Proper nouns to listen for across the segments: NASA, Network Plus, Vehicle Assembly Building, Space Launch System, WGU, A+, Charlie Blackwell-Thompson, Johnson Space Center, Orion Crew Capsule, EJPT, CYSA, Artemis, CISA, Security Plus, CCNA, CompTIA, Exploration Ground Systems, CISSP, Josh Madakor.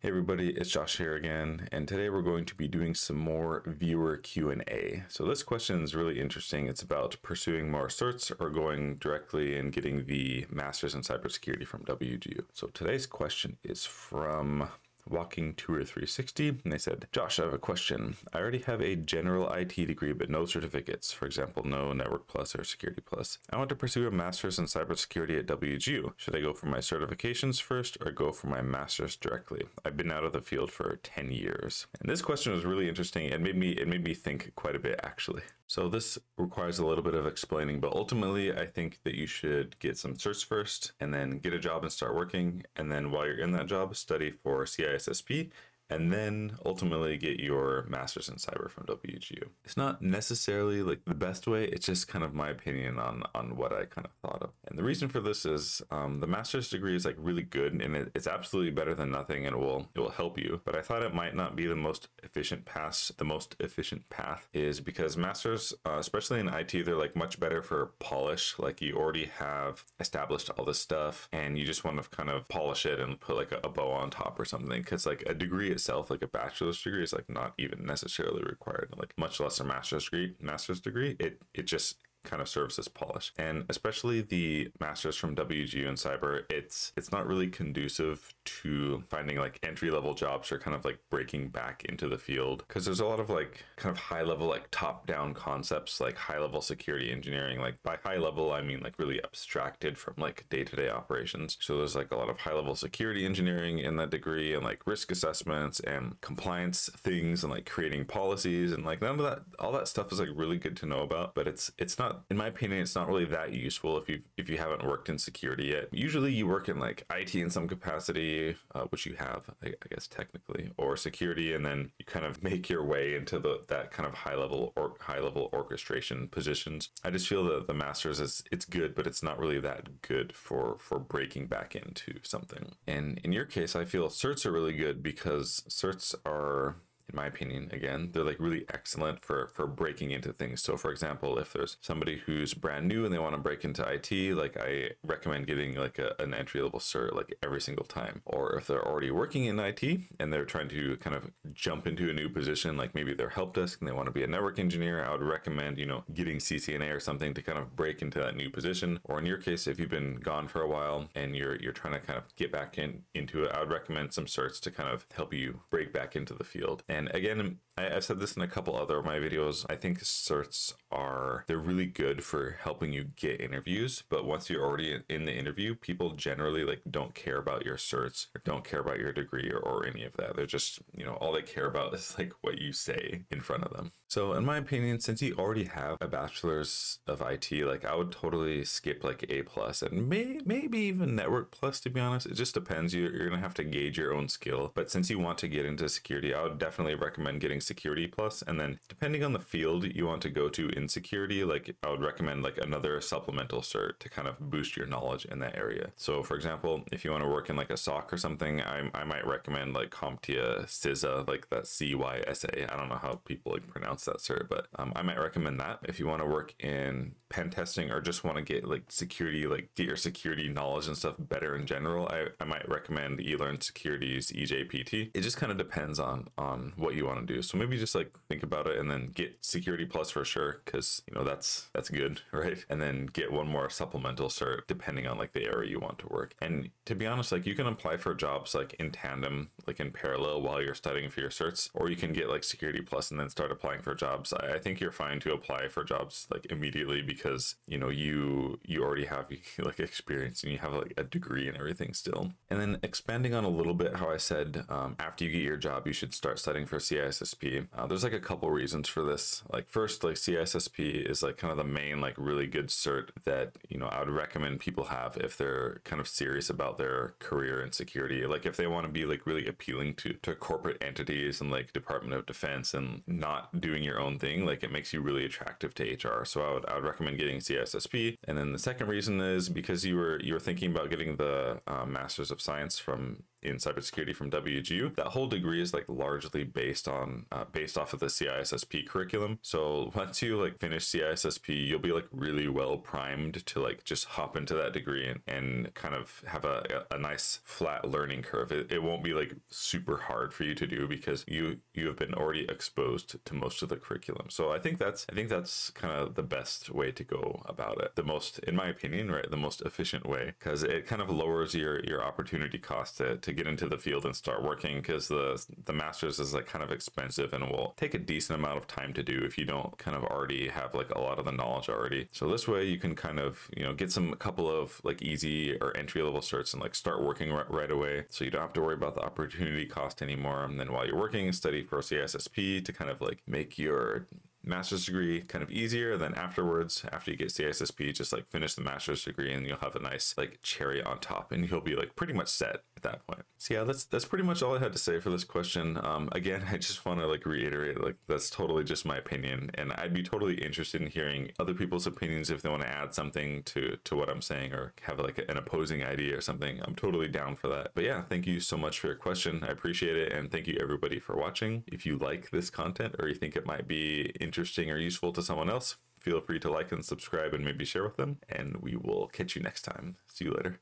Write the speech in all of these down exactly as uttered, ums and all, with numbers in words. Hey everybody, it's Josh here again, and today we're going to be doing some more viewer Q and A. So this question is really interesting. It's about pursuing more certs or going directly and getting the master's in cybersecurity from W G U. So today's question is from Walking Tour three sixty, and they said, Josh, I have a question. I already have a general I T degree, but no certificates. For example, no Network Plus or Security Plus. I want to pursue a master's in cybersecurity at W G U. Should I go for my certifications first or go for my master's directly? I've been out of the field for ten years. And this question was really interesting. It made me, it made me think quite a bit, actually. So this requires a little bit of explaining, but ultimately I think that you should get some certs first and then get a job and start working. And then while you're in that job, study for C I S S P and then ultimately get your master's in cyber from W G U. It's not necessarily like the best way. It's just kind of my opinion on, on what I kind of thought of. And the reason for this is um, the master's degree is like really good, and it, it's absolutely better than nothing, and it will, it will help you. But I thought it might not be the most efficient path. The most efficient path is because masters, uh, especially in I T, they're like much better for polish. Like you already have established all this stuff and you just want to kind of polish it and put like a, a bow on top or something. Cause like a degree itself, like a bachelor's degree, is like not even necessarily required, like much less a master's degree master's degree it it just kind of serves as polish. And especially the master's from W G U in cyber, it's it's not really conducive to finding like entry-level jobs or kind of like breaking back into the field, because there's a lot of like kind of high-level, like top-down concepts, like high-level security engineering. Like by high-level I mean like really abstracted from like day-to-day operations. So there's like a lot of high-level security engineering in that degree, and like risk assessments and compliance things and like creating policies, and like none of that, all that stuff is like really good to know about, but it's it's not, in my opinion, it's not really that useful if you if you haven't worked in security yet. Usually you work in like I T in some capacity, uh, which you have, I, I guess technically, or security, and then you kind of make your way into the that kind of high level or high level orchestration positions. I just feel that the master's is it's good, but it's not really that good for for breaking back into something. And in your case, I feel certs are really good because certs are, in my opinion, again, they're like really excellent for, for breaking into things. So for example, if there's somebody who's brand new and they want to break into I T, like I recommend getting like a, an entry level cert like every single time. Or if they're already working in I T and they're trying to kind of jump into a new position, like maybe they're help desk and they want to be a network engineer, I would recommend, you know, getting C C N A or something to kind of break into that new position. Or in your case, if you've been gone for a while and you're you're trying to kind of get back in into it, I would recommend some certs to kind of help you break back into the field. And And again, I've said this in a couple other of my videos, I think certs are, they're really good for helping you get interviews, but once you're already in the interview, people generally like don't care about your certs or don't care about your degree or, or any of that. They're just, you know, all they care about is like what you say in front of them. So in my opinion, since you already have a bachelor's of I T, like I would totally skip like A plus and may, maybe even Network Plus, to be honest. It just depends. You're, you're gonna have to gauge your own skill, but since you want to get into security, I would definitely recommend getting Security Plus, and then depending on the field you want to go to in security, like I would recommend like another supplemental cert to kind of boost your knowledge in that area. So for example, if you want to work in like a S O C or something, I, I might recommend like CompTIA, CISA, like that C Y S A. I don't know how people like pronounce that cert, but um, I might recommend that if you want to work in pen testing or just want to get like security, like get your security knowledge and stuff better in general. I, I might recommend eLearnSecurity's E J P T. It just kind of depends on on what you want to do. So maybe just like think about it and then get Security Plus for sure, because you know that's that's good, right? And then get one more supplemental cert depending on like the area you want to work. And to be honest, like you can apply for jobs like in tandem, like in parallel while you're studying for your certs, or you can get like Security Plus and then start applying for jobs. I, I think you're fine to apply for jobs like immediately because you know you you already have like experience and you have like a degree and everything still. And then expanding on a little bit how I said um, after you get your job, you should start studying for C I S S P. Uh, there's like a couple reasons for this. Like first, like C I S S P is like kind of the main like really good cert that, you know, I would recommend people have if they're kind of serious about their career in security. Like if they want to be like really appealing to, to corporate entities and like Department of Defense and not doing your own thing, like it makes you really attractive to H R. So I would, I would recommend getting C I S S P. And then the second reason is because you were, you were thinking about getting the uh, Masters of Science from in cybersecurity from W G U. That whole degree is like largely based on uh, based off of the C I S S P curriculum. So once you like finish C I S S P, you'll be like really well primed to like just hop into that degree and, and kind of have a, a nice flat learning curve. It, it won't be like super hard for you to do because you you have been already exposed to most of the curriculum. So I think that's I think that's kind of the best way to go about it. The most, in my opinion, right, the most efficient way, because it kind of lowers your your opportunity cost to, to get into the field and start working, because the the master's is like kind of expensive and will take a decent amount of time to do if you don't kind of already have like a lot of the knowledge already. So this way you can kind of, you know, get some a couple of like easy or entry level certs and like start working right, right away, so you don't have to worry about the opportunity cost anymore. And then while you're working, study for C I S S P to kind of like make your master's degree kind of easier. Then afterwards, after you get C I S S P, just like finish the master's degree and you'll have a nice like cherry on top and you'll be like pretty much set at that point. So yeah, that's that's pretty much all I had to say for this question. Um, again, I just want to like reiterate, like that's totally just my opinion, and I'd be totally interested in hearing other people's opinions if they want to add something to to what I'm saying or have like an opposing idea or something. I'm totally down for that. But yeah, thank you so much for your question. I appreciate it, and thank you everybody for watching. If you like this content or you think it might be interesting or useful to someone else, feel free to like and subscribe and maybe share with them, and we will catch you next time. See you later.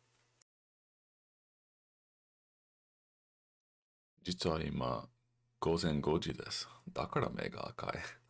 実は今午前ご時です。だから目が赤い。